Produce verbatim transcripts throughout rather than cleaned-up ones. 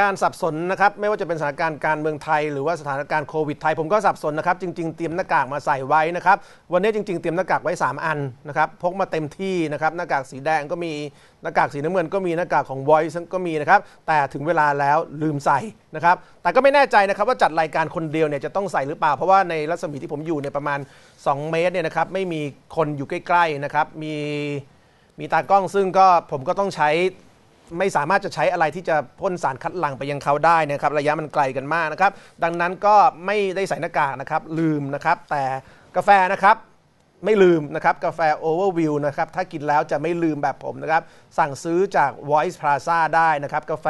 การสับสนนะครับไม่ว่าจะเป็นสถานการณ์การเมืองไทยหรือว่าสถานการณ์โควิดไทยผมก็สับสนนะครับจริงๆเตรียมหน้ากากมาใส่ไว้นะครับวันนี้จริงๆเตรียมหน้ากากไว้สามอันนะครับพกมาเต็มที่นะครับหน้ากากสีแดงก็มีหน้ากากสีน้ำเงินก็มีหน้ากากของ Voice ก็มีนะครับแต่ถึงเวลาแล้วลืมใส่นะครับแต่ก็ไม่แน่ใจนะครับว่าจัดรายการคนเดียวเนี่ยจะต้องใส่หรือเปล่าเพราะว่าในรัศมีที่ผมอยู่เนี่ยประมาณสองเมตรเนี่ยนะครับไม่มีคนอยู่ใกล้ๆนะครับมีมีตากล้องซึ่งก็ผมก็ต้องใช้ไม่สามารถจะใช้อะไรที่จะพ่นสารคัดหลั่งไปยังเขาได้นะครับระยะมันไกลกันมากนะครับดังนั้นก็ไม่ได้ใส่หน้ากากนะครับลืมนะครับแต่กาแฟนะครับไม่ลืมนะครับกาแฟ Overview นะครับถ้ากินแล้วจะไม่ลืมแบบผมนะครับสั่งซื้อจาก Voice Plaza ได้นะครับกาแฟ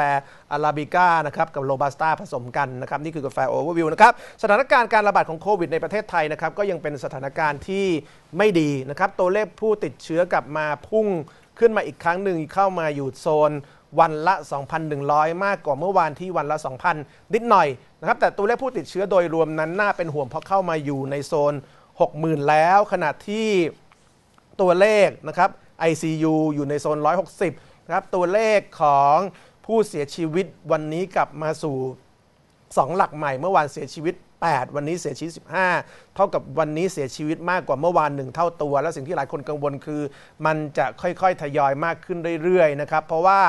อาราบิก้านะครับกับโรบัสต้าผสมกันนะครับนี่คือกาแฟ Overview นะครับสถานการณ์การระบาดของโควิดในประเทศไทยนะครับก็ยังเป็นสถานการณ์ที่ไม่ดีนะครับตัวเลขผู้ติดเชื้อกลับมาพุ่งขึ้นมาอีกครั้งหนึ่งเข้ามาอยู่โซนวันละ สองพันหนึ่งร้อย มากกว่าเมื่อวานที่วันละ สองพัน นิดหน่อยนะครับแต่ตัวเลขผู้ติดเชื้อโดยรวมนั้นน่าเป็นห่วงเพราะเข้ามาอยู่ในโซน หกหมื่น แล้วขณะที่ตัวเลขนะครับ ไอ ซี ยู อยู่ในโซน หนึ่งร้อยหกสิบ นะครับตัวเลขของผู้เสียชีวิตวันนี้กลับมาสู่สองหลักใหม่เมื่อวานเสียชีวิตแปดวันนี้เสียชีวิตสิบห้าเท่ากับวันนี้เสียชีวิตมากกว่าเมื่อวานหนึ่งเท่าตัวและสิ่งที่หลายคนกังวลคือมันจะค่อยๆทยอยมากขึ้นเรื่อยๆนะครับเพราะว่า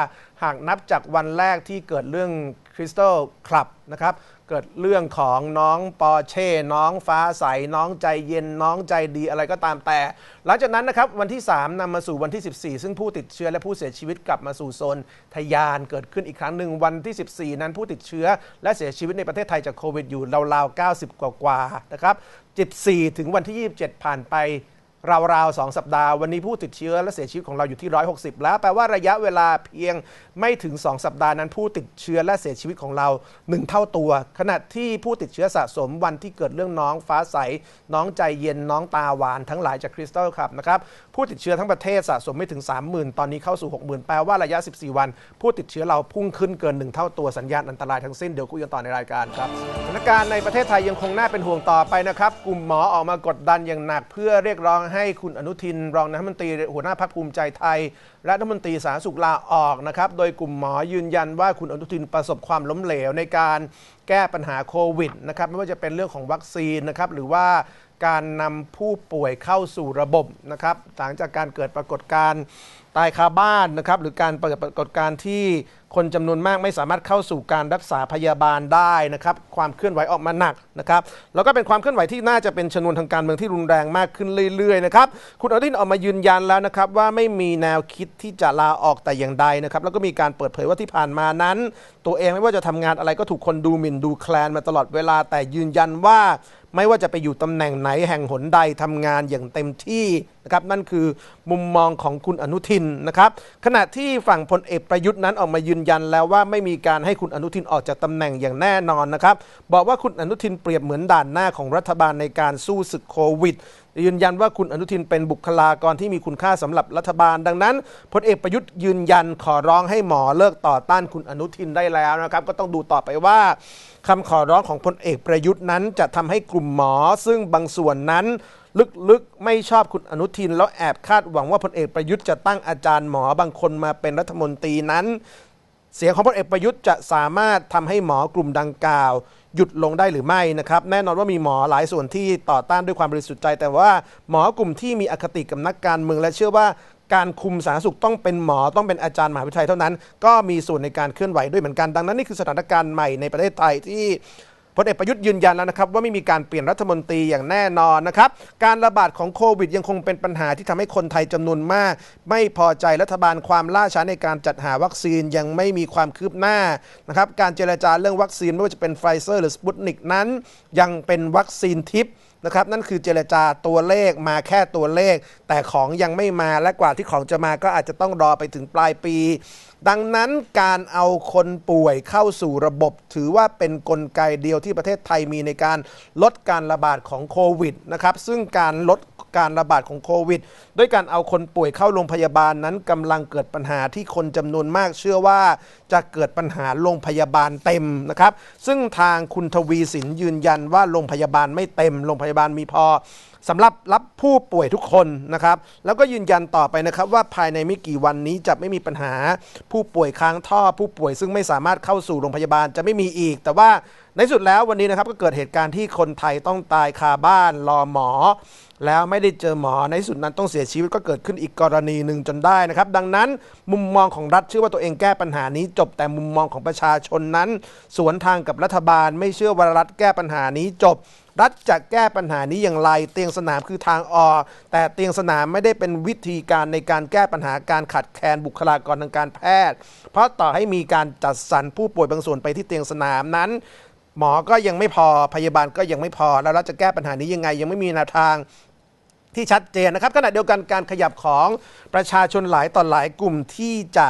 หากนับจากวันแรกที่เกิดเรื่องคริสตัลคลับนะครับเกิดเรื่องของน้องปอเช่น้องฟ้าใสน้องใจเย็นน้องใจดีอะไรก็ตามแต่หลังจากนั้นนะครับวันที่สามนำมาสู่วันที่สิบสี่ซึ่งผู้ติดเชื้อและผู้เสียชีวิตกลับมาสู่โซนทะยานเกิดขึ้นอีกครั้งหนึ่งวันที่สิบสี่นั้นผู้ติดเชื้อและเสียชีวิตในประเทศไทยจากโควิดอยู่ราวๆเก้าสิบกว่าๆนะครับสิบสี่ถึงวันที่ยี่สิบเจ็ดผ่านไปราวๆสองสัปดาห์วันนี้ผู้ติดเชื้อและเสียชีวิตของเราอยู่ที่หนึ่งร้อยหกสิบแล้วแปลว่าระยะเวลาเพียงไม่ถึงสองสัปดาห์นั้นผู้ติดเชื้อและเสียชีวิตของเราหนึ่งเท่าตัวขณะที่ผู้ติดเชื้อสะสมวันที่เกิดเรื่องน้องฟ้าใสน้องใจเย็นน้องตาหวานทั้งหลายจากคริสตัลคลับนะครับผู้ติดเชื้อทั้งประเทศสะสมไม่ถึง สามหมื่น ตอนนี้เข้าสู่ หกหมื่น แปลว่าระยะสิบสี่วันผู้ติดเชื้อเราพุ่งขึ้นเกินหนึ่งเท่าตัวสัญญาณอันตรายทั้งสิ้นเดี๋ยวคุยกันต่อในรายการครับสถานการณ์ในประเทศไทยยังคงน่าเป็นห่วงต่อไปนะครับกลุ่มหมอออกมากดดันอย่างหนักเพื่อเรียกร้องให้คุณอนุทินรองนายกรัฐมนตรีหัวหน้าพรรคภูมิใจไทยและรัฐมนตรีสาธารณสุขลาออกนะครับโดยกลุ่มหมอยืนยันว่าคุณอนุทินประสบความล้มเหลวในการแก้ปัญหาโควิดนะครับไม่ว่าจะเป็นเรื่องของวัคซีนนะครับหรือว่าการนำผู้ป่วยเข้าสู่ระบบนะครับหลังจากการเกิดปรากฏการณ์ตายคาบ้านนะครับหรือการเกิดปรากฏการณ์ที่คนจำนวนมากไม่สามารถเข้าสู่การรักษาพยาบาลได้นะครับความเคลื่อนไหวออกมาหนักนะครับแล้วก็เป็นความเคลื่อนไหวที่น่าจะเป็นชนวนทางการเมืองที่รุนแรงมากขึ้นเรื่อยๆนะครับคุณอนุทินออกมายืนยันแล้วนะครับว่าไม่มีแนวคิดที่จะลาออกแต่อย่างใดนะครับแล้วก็มีการเปิดเผยว่าที่ผ่านมานั้นตัวเองไม่ว่าจะทำงานอะไรก็ถูกคนดูหมิ่นดูแคลนมาตลอดเวลาแต่ยืนยันว่าไม่ว่าจะไปอยู่ตำแหน่งไหนแห่งหนใดทำงานอย่างเต็มที่นะครับนั่นคือมุมมองของคุณอนุทินนะครับขณะที่ฝั่งพลเอกประยุทธ์นั้นออกมายืนยันแล้วว่าไม่มีการให้คุณอนุทินออกจากตำแหน่งอย่างแน่นอนนะครับบอกว่าคุณอนุทินเปรียบเหมือนด่านหน้าของรัฐบาลในการสู้ศึกโควิดยืนยันว่าคุณอนุทินเป็นบุคลากรที่มีคุณค่าสำหรับรัฐบาลดังนั้นพลเอกประยุทธ์ยืนยันขอร้องให้หมอเลิกต่อต้านคุณอนุทินได้แล้วนะครับก็ต้องดูต่อไปว่าคำขอร้องของพลเอกประยุทธ์นั้นจะทำให้กลุ่มหมอซึ่งบางส่วนนั้นลึกๆไม่ชอบคุณอนุทินแล้วแอบคาดหวังว่าพลเอกประยุทธ์จะตั้งอาจารย์หมอบางคนมาเป็นรัฐมนตรีนั้นเสียงของพลเอกประยุทธ์จะสามารถทำให้หมอกลุ่มดังกล่าวหยุดลงได้หรือไม่นะครับแน่นอนว่ามีหมอหลายส่วนที่ต่อต้านด้วยความบริสุทธิ์ใจแต่ว่าหมอกลุ่มที่มีอคติกับนักการเมืองและเชื่อว่าการคุมสาธารณสุขต้องเป็นหมอต้องเป็นอาจารย์มหาวิทยาลัยเท่านั้นก็มีส่วนในการเคลื่อนไหวด้วยเหมือนกันดังนั้นนี่คือสถานการณ์ใหม่ในประเทศไทยที่พลเอกประยุทธ์ยืนยันแล้วนะครับว่าไม่มีการเปลี่ยนรัฐมนตรีอย่างแน่นอนนะครับการระบาดของโควิดยังคงเป็นปัญหาที่ทำให้คนไทยจำนวนมากไม่พอใจรัฐบาลความล่าช้าในการจัดหาวัคซีนยังไม่มีความคืบหน้านะครับการเจรจาเรื่องวัคซีนไม่ว่าจะเป็นไฟเซอร์หรือสปุตนิกนั้นยังเป็นวัคซีนทิพย์นะครับนั่นคือเจรจาตัวเลขมาแค่ตัวเลขแต่ของยังไม่มาและกว่าที่ของจะมาก็อาจจะต้องรอไปถึงปลายปีดังนั้นการเอาคนป่วยเข้าสู่ระบบถือว่าเป็นกลไกเดียวที่ประเทศไทยมีในการลดการระบาดของโควิดนะครับซึ่งการลดการระบาดของโควิดด้วยการเอาคนป่วยเข้าโรงพยาบาลนั้นกำลังเกิดปัญหาที่คนจำนวนมากเชื่อว่าจะเกิดปัญหาโรงพยาบาลเต็มนะครับซึ่งทางคุณทวีสินยืนยันว่าโรงพยาบาลไม่เต็มโรงพยาบาลมีพอ สำหรับรับผู้ป่วยทุกคนนะครับแล้วก็ยืนยันต่อไปนะครับว่าภายในไม่กี่วันนี้จะไม่มีปัญหาผู้ป่วยค้างท่อผู้ป่วยซึ่งไม่สามารถเข้าสู่โรงพยาบาลจะไม่มีอีกแต่ว่าในสุดแล้ววันนี้นะครับก็เกิดเหตุการณ์ที่คนไทยต้องตายคาบ้านรอหมอแล้วไม่ได้เจอหมอในสุดนั้นต้องเสียชีวิตก็เกิดขึ้นอีกกรณีหนึ่งจนได้นะครับดังนั้นมุมมองของรัฐเชื่อว่าตัวเองแก้ปัญหานี้จบแต่มุมมองของประชาชนนั้นสวนทางกับรัฐบาลไม่เชื่อว่ารัฐแก้ปัญหานี้จบรัฐจะแก้ปัญหานี้อย่างไรเตียงสนามคือทางออกแต่เตียงสนามไม่ได้เป็นวิธีการในการแก้ปัญหาการขาดแคลนบุคลากรทางการแพทย์เพราะต่อให้มีการจัดสรรผู้ป่วยบางส่วนไปที่เตียงสนามนั้นหมอก็ยังไม่พอพยาบาลก็ยังไม่พอแล้วรัฐจะแก้ปัญหานี้ยังไงยังไม่มีแนวทางที่ชัดเจนนะครับขณะเดียวกันการขยับของประชาชนหลายต่อหลายกลุ่มที่จะ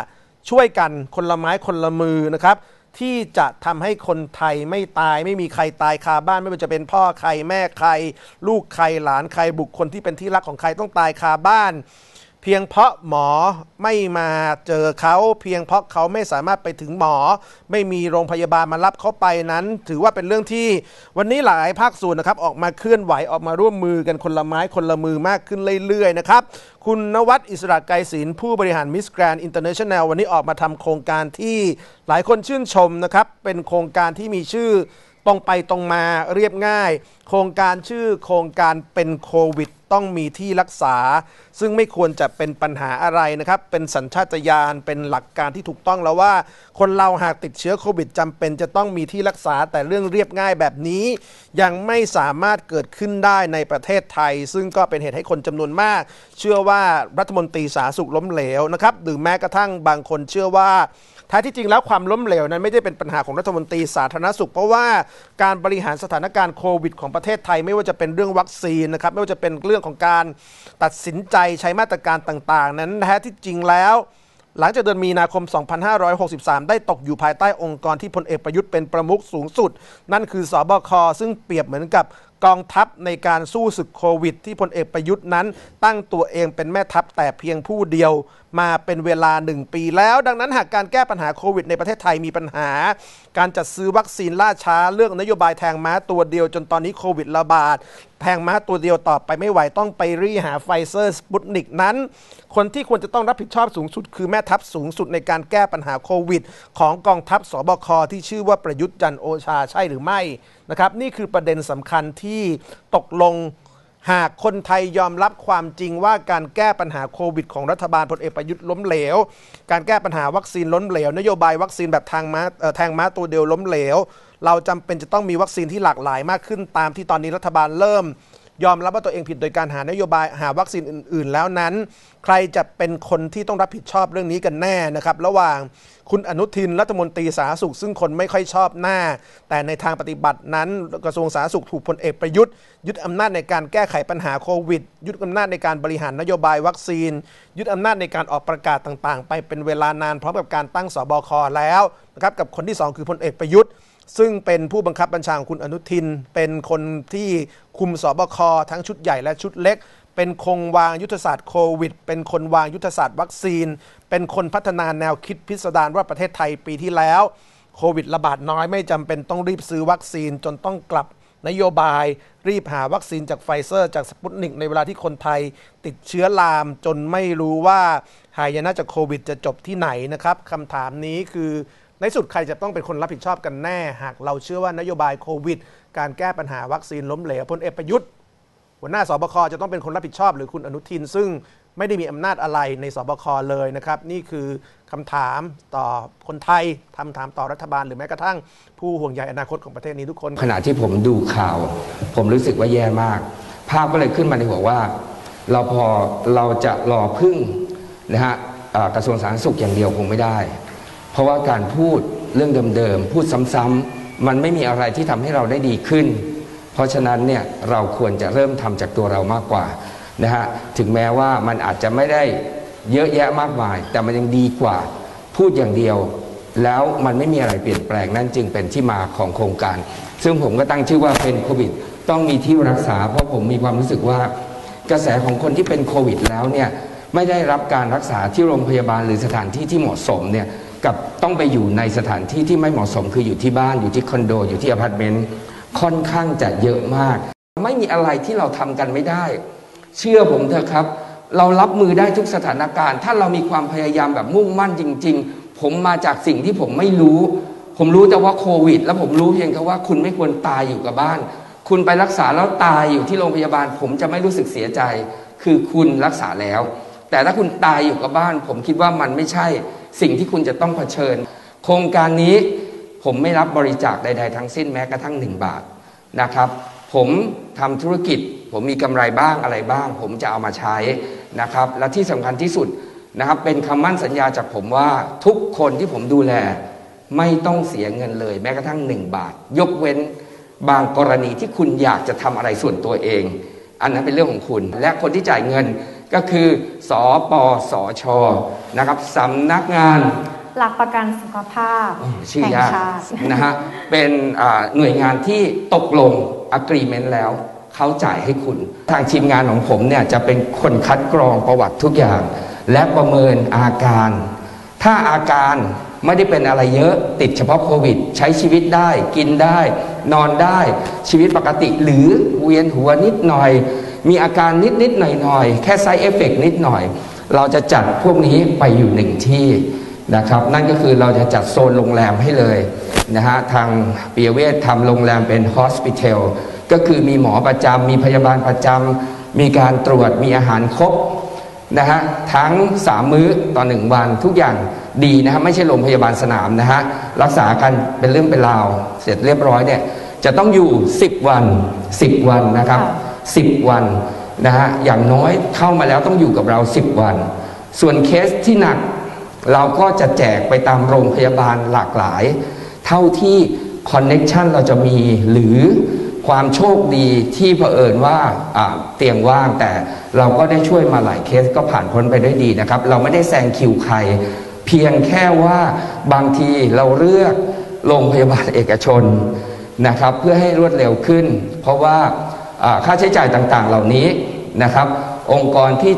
ช่วยกันคนละไม้คนละมือนะครับที่จะทำให้คนไทยไม่ตายไม่มีใครตายคาบ้านไม่ว่าจะเป็นพ่อใครแม่ใครลูกใครหลานใครบุคคลที่เป็นที่รักของใครต้องตายคาบ้านเพียงเพราะหมอไม่มาเจอเขาเพียงเพราะเขาไม่สามารถไปถึงหมอไม่มีโรงพยาบาลมารับเขาไปนั้นถือว่าเป็นเรื่องที่วันนี้หลายภาคส่วนนะครับออกมาเคลื่อนไหวออกมาร่วมมือกันคนละไม้คนละมือมากขึ้นเรื่อยๆนะครับคุณณวัฒน์อิสระไกรศิลป์ผู้บริหาร Miss Grand International วันนี้ออกมาทำโครงการที่หลายคนชื่นชมนะครับเป็นโครงการที่มีชื่อตรงไปตรงมาเรียบง่ายโครงการชื่อโครงการเป็นโควิดต้องมีที่รักษาซึ่งไม่ควรจะเป็นปัญหาอะไรนะครับเป็นสัญชาตญาณเป็นหลักการที่ถูกต้องแล้วว่าคนเราหากติดเชื้อโควิดจำเป็นจะต้องมีที่รักษาแต่เรื่องเรียบง่ายแบบนี้ยังไม่สามารถเกิดขึ้นได้ในประเทศไทยซึ่งก็เป็นเหตุให้คนจำนวนมากเชื่อว่ารัฐมนตรีสาธารณสุขล้มเหลวนะครับหรือแม้กระทั่งบางคนเชื่อว่าแท้ที่จริงแล้วความล้มเหลวนั้นไม่ได้เป็นปัญหาของรัฐมนตรีสาธารณสุขเพราะว่าการบริหารสถานการณ์โควิดของประเทศไทยไม่ว่าจะเป็นเรื่องวัคซีนนะครับไม่ว่าจะเป็นเรื่องของการตัดสินใจใช้มาตรการต่างๆนั้นแท้ที่จริงแล้วหลังจากเดือนมีนาคม สองพันห้าร้อยหกสิบสาม ได้ตกอยู่ภายใต้องค์กรที่พลเอกประยุทธ์เป็นประมุขสูงสุดนั่นคือสบคซึ่งเปรียบเหมือนกับกองทัพในการสู้ศึกโควิดที่พลเอกประยุทธ์นั้นตั้งตัวเองเป็นแม่ทัพแต่เพียงผู้เดียวมาเป็นเวลาหนึ่งปีแล้วดังนั้นหากการแก้ปัญหาโควิดในประเทศไทยมีปัญหาการจัดซื้อวัคซีนล่าช้าเรื่องนโยบายแทงม้าตัวเดียวจนตอนนี้โควิดระบาดแทงม้าตัวเดียวต่อไปไม่ไหวต้องไปรีหาไฟเซอร์สปุตนิกนั้นคนที่ควรจะต้องรับผิดชอบสูงสุดคือแม่ทัพสูงสุดในการแก้ปัญหาโควิดของกองทัพสบคที่ชื่อว่าประยุทธ์จันทร์โอชาใช่หรือไม่นะครับนี่คือประเด็นสำคัญที่ตกลงหากคนไทยยอมรับความจริงว่าการแก้ปัญหาโควิดของรัฐบาลพลเอกประยุทธ์ล้มเหลวการแก้ปัญหาวัคซีนล้มเหลวนโยบายวัคซีนแบบทางม้าแทงม้าตัวเดียวล้มเหลวเราจำเป็นจะต้องมีวัคซีนที่หลากหลายมากขึ้นตามที่ตอนนี้รัฐบาลเริ่มยอมรับว่าตัวเองผิดโดยการหานโยบายหาวัคซีนอื่นๆแล้วนั้นใครจะเป็นคนที่ต้องรับผิดชอบเรื่องนี้กันแน่นะครับระหว่างคุณอนุทินรัฐมนตรีสาธารณสุขซึ่งคนไม่ค่อยชอบหน้าแต่ในทางปฏิบัตินั้นกระทรวงสาธารณสุขถูกพลเอกประยุทธ์ยึดอำนาจในการแก้ไขปัญหาโควิดยึดอำนาจในการบริหารนโยบายวัคซีนยึดอำนาจในการออกประกาศต่างๆไปเป็นเวลานานพร้อมกับการตั้งสบค.แล้วนะครับกับคนที่สองคือพลเอกประยุทธ์ซึ่งเป็นผู้บังคับบัญชาของคุณอนุทินเป็นคนที่คุมสบค.ทั้งชุดใหญ่และชุดเล็กเป็นคงวางยุทธศาสตร์โควิดเป็นคนวางยุทธศาสตร์วัคซีนเป็นคนพัฒนาแนวคิดพิสดารว่าประเทศไทยปีที่แล้วโควิดระบาดน้อยไม่จำเป็นต้องรีบซื้อวัคซีนจนต้องกลับนโยบายรีบหาวัคซีนจากไฟเซอร์จากสปุตนิกในเวลาที่คนไทยติดเชื้อลามจนไม่รู้ว่าหายนะจากโควิดจะจบที่ไหนนะครับคำถามนี้คือในสุดใครจะต้องเป็นคนรับผิดชอบกันแน่หากเราเชื่อว่านโยบายโควิดการแก้ปัญหาวัคซีนล้มเหลวพลเอกประยุทธ์หัวหน้าสบคจะต้องเป็นคนรับผิดชอบหรือคุณอนุทินซึ่งไม่ได้มีอำนาจอะไรในสบคเลยนะครับนี่คือคำถามต่อคนไทยคำถามต่อรัฐบาลหรือแม้กระทั่งผู้ห่วงใยอนาคตของประเทศนี้ทุกคนขณะที่ผมดูข่าวผมรู้สึกว่าแย่มากภาพก็เลยขึ้นมาในหัวว่าเราพอเราจะรอพึ่งนะฮะกระทรวงสาธารณสุขอย่างเดียวคงไม่ได้เพราะว่าการพูดเรื่องเดิมๆพูดซ้ำๆมันไม่มีอะไรที่ทำให้เราได้ดีขึ้นเพราะฉะนั้นเนี่ยเราควรจะเริ่มทำจากตัวเรามากกว่านะฮะถึงแม้ว่ามันอาจจะไม่ได้เยอะแยะมากมายแต่มันยังดีกว่าพูดอย่างเดียวแล้วมันไม่มีอะไรเปลี่ยนแปลงนั่นจึงเป็นที่มาของโครงการซึ่งผมก็ตั้งชื่อว่าเป็นโควิดต้องมีที่รักษาเพราะผมมีความรู้สึกว่ากระแสของคนที่เป็นโควิดแล้วเนี่ยไม่ได้รับการรักษาที่โรงพยาบาลหรือสถานที่ที่เหมาะสมเนี่ยกับต้องไปอยู่ในสถานที่ที่ไม่เหมาะสมคืออยู่ที่บ้านอยู่ที่คอนโดอยู่ที่อพาร์ตเมนต์ค่อนข้างจะเยอะมาก ไม่มีอะไรที่เราทำกันไม่ได้เชื่อผมเถอะครับเรารับมือได้ทุกสถานการณ์ถ้าเรามีความพยายามแบบมุ่งมั่นจริงๆผมมาจากสิ่งที่ผมไม่รู้ผมรู้แต่ว่าโควิดแล้วผมรู้เพียงแค่ว่าคุณไม่ควรตายอยู่กับบ้านคุณไปรักษาแล้วตายอยู่ที่โรงพยาบาลผมจะไม่รู้สึกเสียใจคือคุณรักษาแล้วแต่ถ้าคุณตายอยู่กับบ้านผมคิดว่ามันไม่ใช่สิ่งที่คุณจะต้องเผชิญโครงการนี้ผมไม่รับบริจาคใดๆทั้งสิ้นแม้กระทั่งหนึ่งบาทนะครับผมทำธุรกิจผมมีกำไรบ้างอะไรบ้างผมจะเอามาใช้นะครับและที่สำคัญที่สุดนะครับเป็นคำมั่นสัญญาจากผมว่าทุกคนที่ผมดูแลไม่ต้องเสียเงินเลยแม้กระทั่งหนึ่งบาทยกเว้นบางกรณีที่คุณอยากจะทำอะไรส่วนตัวเองอันนั้นเป็นเรื่องของคุณและคนที่จ่ายเงินก็คือสปสช.นะครับสำนักงานหลักประกันสุขภาพแห่งชาตินะฮะเป็นหน่วยงานที่ตกลง agreement แล้วเขาจ่ายให้คุณทางทีมงานของผมเนี่ยจะเป็นคนคัดกรองประวัติทุกอย่างและประเมินอาการถ้าอาการไม่ได้เป็นอะไรเยอะติดเฉพาะโควิดใช้ชีวิตได้กินได้นอนได้ชีวิตปกติหรือเวียนหัวนิดหน่อยมีอาการนิดนิดหน่อยหน่อยแค่ side effect นิดหน่อยเราจะจัดพวกนี้ไปอยู่หนึ่งที่นะครับนั่นก็คือเราจะจัดโซนโรงแรมให้เลยนะฮะทางปิยเวชทำโรงแรมเป็น hospital ก็คือมีหมอประจำมีพยาบาลประจำมีการตรวจมีอาหารครบนะฮะทั้งสามมื้อต่อหนึ่งวันทุกอย่างดีนะฮะไม่ใช่โรงพยาบาลสนามนะฮะรักษากันเป็นเรื่องเป็นราวเสร็จเรียบร้อยเนี่ยจะต้องอยู่สิบวันสิบวันนะครับสิบวันนะฮะอย่างน้อยเข้ามาแล้วต้องอยู่กับเราสิบวันส่วนเคสที่หนักเราก็จะแจกไปตามโรงพยาบาลหลากหลายเท่าที่คอนเน็กชันเราจะมีหรือความโชคดีที่เผอิญว่าเตียงว่างแต่เราก็ได้ช่วยมาหลายเคสก็ผ่านพ้นไปด้วยดีนะครับเราไม่ได้แซงคิวใครเพียงแค่ว่าบางทีเราเลือกโรงพยาบาลเอกชนนะครับเพื่อให้รวดเร็วขึ้นเพราะว่าค่าใช้จ่ายต่างๆเหล่านี้นะครับองค์กรที่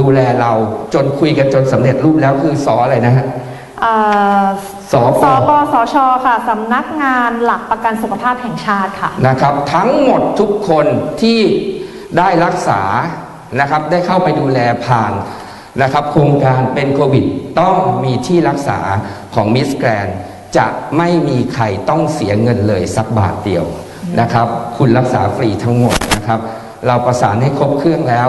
ดูแลเราจนคุยกันจนสำเร็จรูปแล้วคือสออะไรนะฮะสปสช.ค่ะสำนักงานหลักประกันสุขภาพแห่งชาติค่ะนะครับทั้งหมดทุกคนที่ได้รักษานะครับได้เข้าไปดูแลผ่านนะครับโครงการเป็นโควิดต้องมีที่รักษาของมิสแกรนจะไม่มีใครต้องเสียเงินเลยสักบาทเดียวนะครับคุณรักษาฟรีทั้งหมดนะครับเราประสานให้ครบเครื่องแล้ว